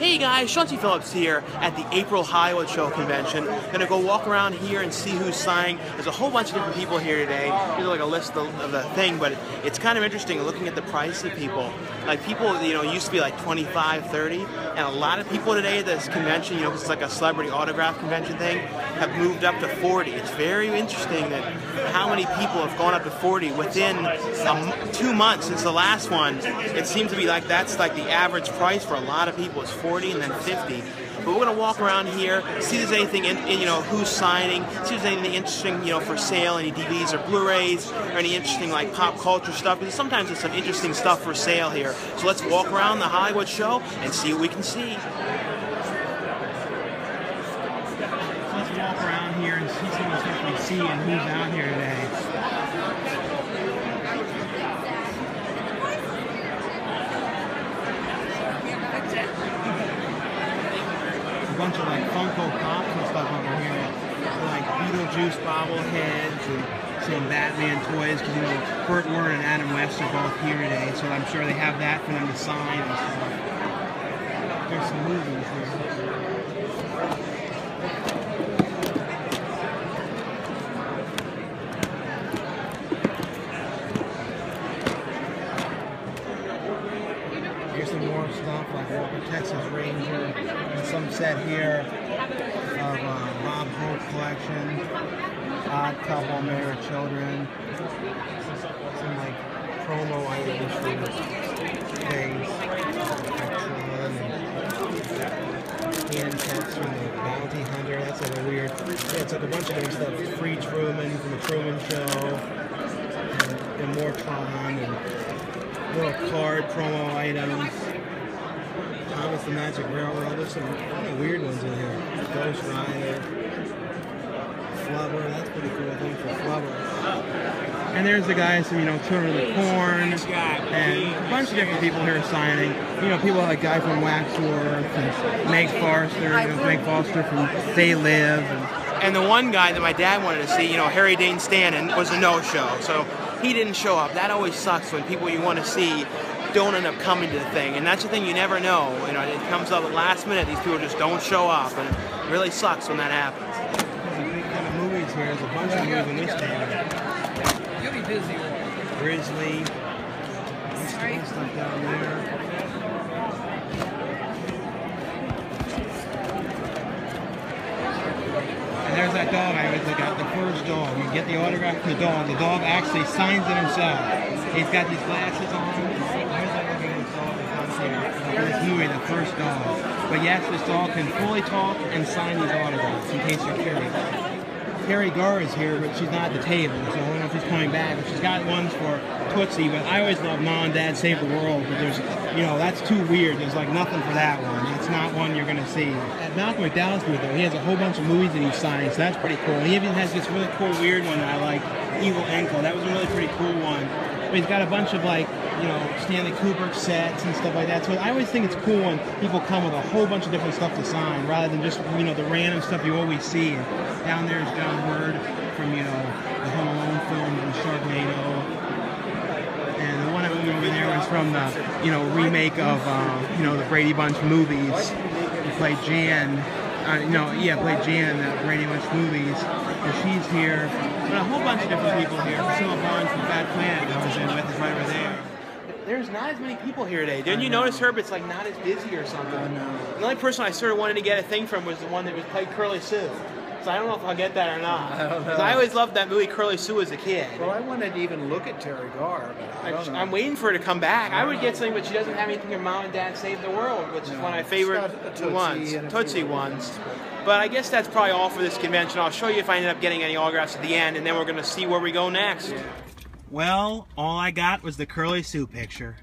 Hey guys, Shawn C. Phillips here at the April Hollywood Show Convention. I'm gonna go walk around here and see who's signing. There's a whole bunch of different people here today. Here's like a list of the thing, but it's kind of interesting looking at the price of people. Like people, you know, used to be like 25, 30, and a lot of people today at this convention, you know, because it's like a celebrity autograph convention thing, have moved up to 40. It's very interesting that how many people have gone up to 40 within 2 months since the last one. It seems to be like that's like the average price for a lot of people. It's 40 and then 50. But we're gonna walk around here, see if there's anything, you know, who's signing, see if there's anything interesting, you know, for sale, any DVDs or Blu-rays, or any interesting like pop culture stuff. Because sometimes there's some interesting stuff for sale here. So let's walk around the Hollywood Show and see what we can see. Let's walk around here and see what's going to see and who's out here today. Bunch of like Funko Pops and stuff over here, like Beetlejuice bobbleheads and some Batman toys, because you know Kurt Warner and Adam West are both here today, so I'm sure they have that for them to sign and stuff. There's some movies here. Here's some more stuff like Walker Texas Ranger. Some set here of Bob Hope collection, Odd Couple, Married Children, some like promo items for things, and sets from the Bounty Hunter. That's like a weird, yeah, it's like a bunch of things stuff. Free Truman from the Truman Show, and more Tron, and little card promo items. It's the Magic Railroad. There's some kind of weird ones in here. Ghost Rider, Flubber. That's pretty cool thing for Flubber. And there's the guys from, you know, Turner the Corn and a bunch of different people here signing. You know, people like guy from Waxwork and Meg Foster, you know, Meg Foster from They Live. And the one guy that my dad wanted to see, you know, Harry Dane Stanton, was a no-show. So he didn't show up. That always sucks when people you want to see don't end up coming to the thing, and that's the thing you never know. You know, it comes up at last minute. These people just don't show up, and it really sucks when that happens. There's a big kind of movies here. There's a bunch of movies in this stand. You'll be busy. Grizzly. There's stuff down there. And there's that dog I always look at. The first dog. You get the autograph from the dog. The dog actually signs it himself. He's got these glasses on. In this movie, the first dog. But yes, this dog can fully talk and sign these autographs, in case you're curious. Carrie Garr is here, but she's not at the table, so I don't know if she's coming back. But she's got ones for Tootsie, but I always love Mom and Dad Save the World, but there's, you know, that's too weird. There's like nothing for that one. That's not one you're gonna see. At Malcolm McDowell's booth, though, he has a whole bunch of movies that he signs, so that's pretty cool. And he even has this really cool weird one that I like, Evil Ankle. That was a really pretty cool one. But he's got a bunch of like, you know, Stanley Kubrick sets and stuff like that. So I always think it's cool when people come with a whole bunch of different stuff to sign, rather than just, you know, the random stuff you always see. And down there is John Ward from, you know, the Home Alone film and Sharknado. And the one I over there was from the, you know, remake of, you know, the Brady Bunch movies. He played Jan. Played Jan in the Brady Bunch movies. And she's here. But a whole bunch of different people here. Priscilla Bond from Bad Planet that I was in with is right over there. There's not as many people here today. Didn't you notice, Herb? It's like not as busy or something. The only person I sort of wanted to get a thing from was the one that was played Curly Sue. So I don't know if I'll get that or not. I don't know. I always loved that movie Curly Sue as a kid. Well, I wanted to even look at Terry Garr, but I'm waiting for her to come back. I would get something, but she doesn't have anything. Her Mom and Dad Save the World, which is one of my favorite Tootsie ones. But I guess that's probably all for this convention. I'll show you if I end up getting any autographs at the end, and then we're going to see where we go next. Yeah. Well, all I got was the Curly Sue picture.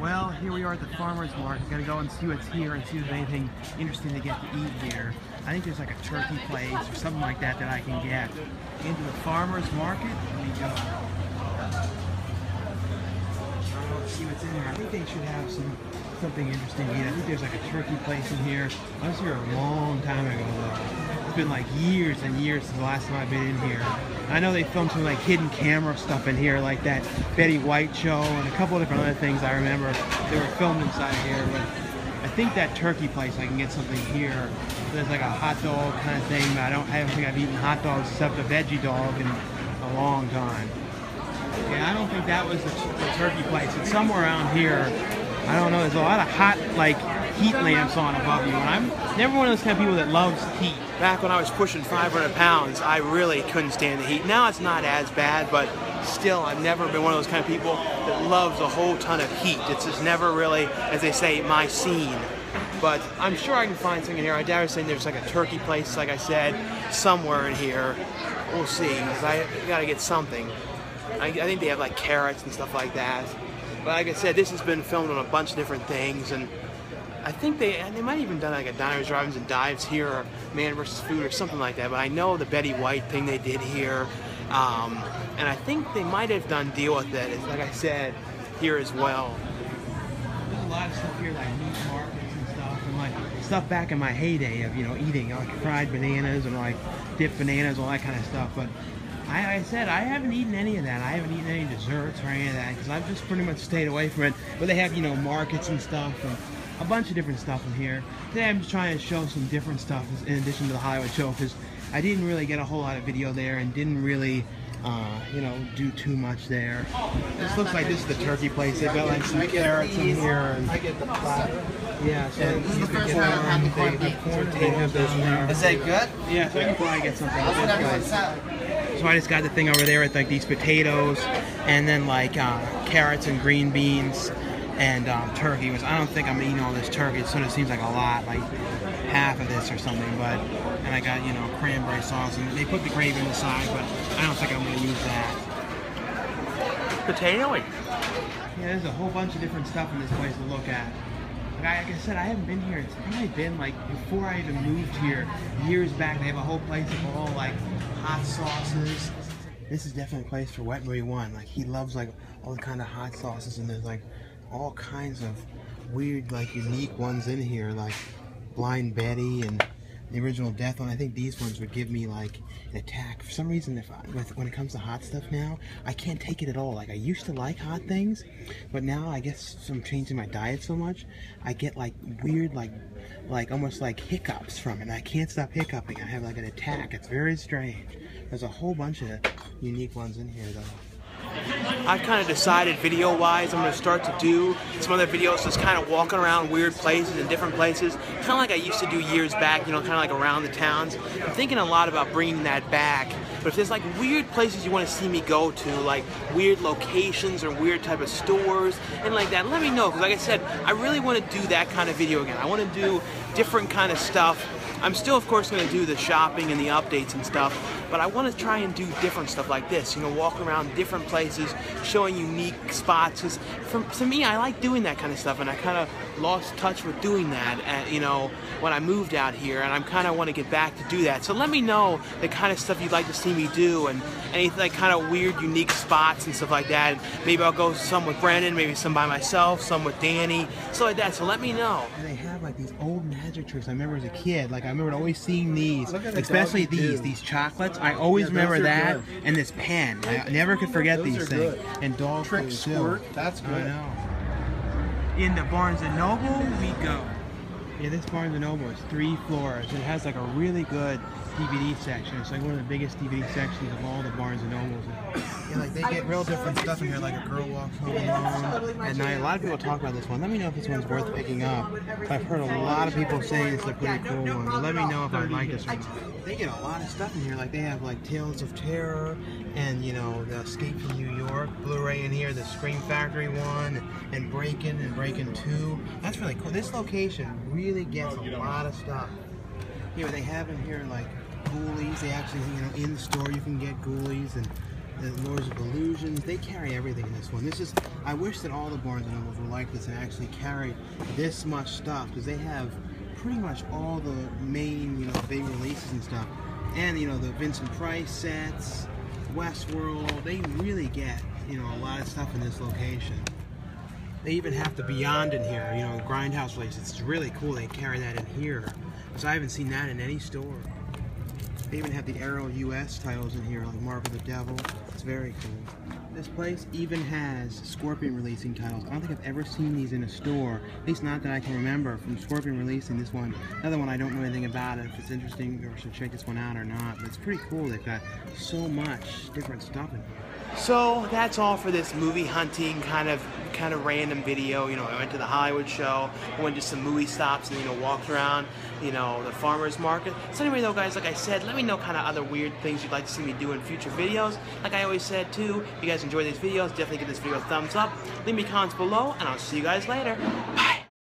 Well, here we are at the farmer's market. I'm gonna go and see what's here and see if there's anything interesting to get to eat here. I think there's like a turkey place or something like that that I can get. Into the farmer's market, let me go. I don't know, see what's in there. I think they should have something interesting to eat. I think there's like a turkey place in here. I was here a long time ago though. It's been like years and years since the last time I've been in here. I know they filmed some like hidden camera stuff in here, like that Betty White show and a couple of different other things I remember they were filmed inside here. But I think that turkey place, I can get something here. There's like a hot dog kind of thing, but I don't think I've eaten hot dogs except a veggie dog in a long time. Yeah, I don't think that was the turkey place. It's somewhere around here. I don't know. There's a lot of hot, like, heat lamps on above you. And I'm never one of those kind of people that loves heat. Back when I was pushing 500 pounds, I really couldn't stand the heat. Now it's not as bad, but still, I've never been one of those kind of people that loves a whole ton of heat. It's just never really, as they say, my scene. But I'm sure I can find something in here. I doubt I'm saying there's like a turkey place, like I said, somewhere in here. We'll see, because I gotta get something. I think they have like carrots and stuff like that. But like I said, this has been filmed on a bunch of different things, and I think they might have even done like a Diners, Drive-Ins, and Dives here, or Man vs. Food, or something like that. But I know the Betty White thing they did here, and I think they might have done Deal With It, it's, like I said, here as well. There's a lot of stuff here, like meat markets and stuff, and like stuff back in my heyday of, you know, eating like fried bananas and like dipped bananas, all that kind of stuff. But I said I haven't eaten any of that. I haven't eaten any desserts or any of that because I've just pretty much stayed away from it. But they have, you know, markets and stuff and a bunch of different stuff in here. Today I'm just trying to show some different stuff in addition to the Hollywood Show because I didn't really get a whole lot of video there and didn't really, you know, do too much there. This looks like this is the turkey place. They've got like some carrots in here. And I get the platter. Yeah, so this is the first time I've had the corn. They have those there. Is that good? Yeah, so I can probably get something this place. So I just got the thing over there with like these potatoes and then like carrots and green beans and turkey, which I don't think I'm eating all this turkey. It sort of seems like a lot, like half of this or something. But and I got, you know, cranberry sauce and they put the gravy on the side, but I don't think I'm going to use that. Potatoing. Yeah, there's a whole bunch of different stuff in this place to look at. Like I said, I haven't been here. It's probably been like before I even moved here, years back. They have a whole place of all like hot sauces. This is definitely a place for Wetbury One. Like he loves like all the kind of hot sauces, and there's like all kinds of weird, like unique ones in here, like Blind Betty and the original Death one. I think these ones would give me like an attack. For some reason, when it comes to hot stuff now, I can't take it at all. Like I used to like hot things, but now I guess I'm changing my diet so much, I get like weird, like almost like hiccups from it. And I can't stop hiccuping. I have like an attack. It's very strange. There's a whole bunch of unique ones in here though. I've kind of decided video-wise I'm going to start to do some other videos just kind of walking around weird places and different places, kind of like I used to do years back, you know, kind of like around the towns. I'm thinking a lot about bringing that back, but if there's like weird places you want to see me go to, like weird locations or weird type of stores and like that, let me know, because like I said, I really want to do that kind of video again. I want to do different kind of stuff. I'm still, of course, going to do the shopping and the updates and stuff, but I want to try and do different stuff like this, you know, walk around different places, showing unique spots, because to me, I like doing that kind of stuff, and I kind of lost touch with doing that, you know, when I moved out here, and I kind of want to get back to do that. So let me know the kind of stuff you'd like to see me do, and any like, kind of weird, unique spots and stuff like that. And maybe I'll go some with Brandon, maybe some by myself, some with Danny, stuff like that, so let me know. And they have, like, these old magic tricks I remember as a kid, like, I remember always seeing these, especially these chocolates. I always remember that, good. And this pen. I never could forget these things. Good. And dog trick squirt. That's good. I know. In the Barnes and Noble, we go. Yeah, this Barnes and Noble is 3 floors. It has like a really good DVD section. It's like one of the biggest DVD sections of all the Barnes and Nobles. Yeah, like they get real different stuff in here, like A Girl Walks Home Alone. And a lot of people talk about this one. Let me know if this one's worth picking up. I've heard a lot of people saying it's a pretty cool one. But let me know if I like this one. They get a lot of stuff in here. Like they have like Tales of Terror and, you know, the Escape from New York Blu-ray in here, the Scream Factory one, and Breakin' and Breakin' 2. That's really cool. This location really gets a lot of stuff. Yeah, they have in here like Ghoulies. They actually, you know, in the store you can get Ghoulies and the Lords of Illusions. They carry everything in this one. This is, I wish that all the Barnes & Nobles were like this and actually carried this much stuff, because they have pretty much all the main, you know, big releases and stuff. And, you know, the Vincent Price sets, Westworld, they really get, you know, a lot of stuff in this location. They even have the Beyond in here, you know, Grindhouse release. It's really cool they carry that in here, because I haven't seen that in any store. They even have the Arrow US titles in here, like Mark of the Devil. It's very cool. This place even has Scorpion releasing titles. I don't think I've ever seen these in a store, at least not that I can remember, from Scorpion releasing this one. Another one I don't know anything about, if it's interesting or should check this one out or not, but it's pretty cool. They've got so much different stuff in here. So that's all for this movie hunting kind of random video. You know, I went to the Hollywood show, I went to some movie stops and, you know, walked around, you know, the farmer's market. So anyway though guys, like I said, let me know kind of other weird things you'd like to see me do in future videos. Like I always said too, if you guys enjoy these videos, definitely give this video a thumbs up, leave me comments below, and I'll see you guys later. Bye!